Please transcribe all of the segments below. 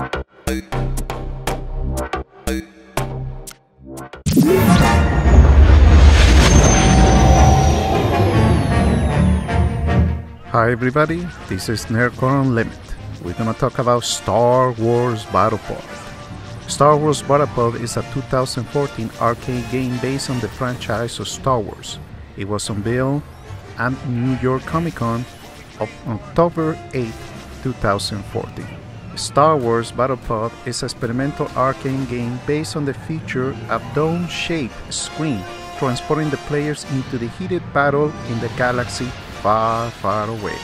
Hi everybody, this is Nerdcore Unlimited. We're gonna talk about Star Wars Battle Pod. Star Wars Battle Pod is a 2014 arcade game based on the franchise of Star Wars. It was unveiled at New York Comic Con on October 8, 2014. Star Wars Battle Pod is an experimental arcade game based on the feature of a dome-shaped screen, transporting the players into the heated battle in the galaxy far, far away.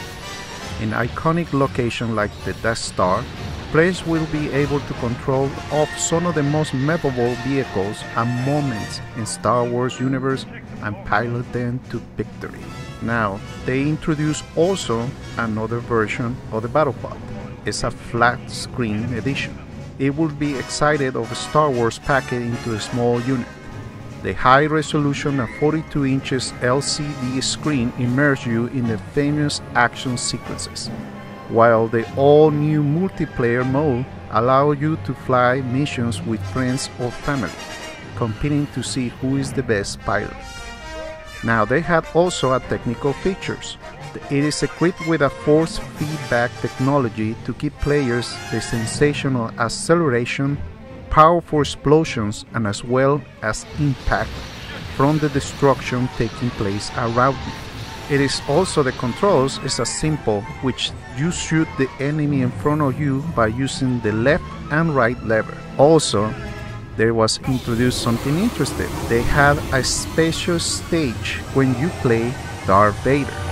In iconic locations like the Death Star, players will be able to control off some of the most memorable vehicles and moments in Star Wars universe and pilot them to victory. Now, they introduce also another version of the Battle Pod. It's a flat screen edition. It will be excited of Star Wars packed into a small unit. The high resolution of 42 inches LCD screen immerses you in the famous action sequences, while the all-new multiplayer mode allows you to fly missions with friends or family, competing to see who is the best pilot. Now, they had also a technical features. It is equipped with a force feedback technology to give players the sensation of acceleration, powerful explosions, and as well as impact from the destruction taking place around you. It is also the controls is as simple, which you shoot the enemy in front of you by using the left and right lever. Also, there was introduced something interesting. They had a special stage when you play Darth Vader.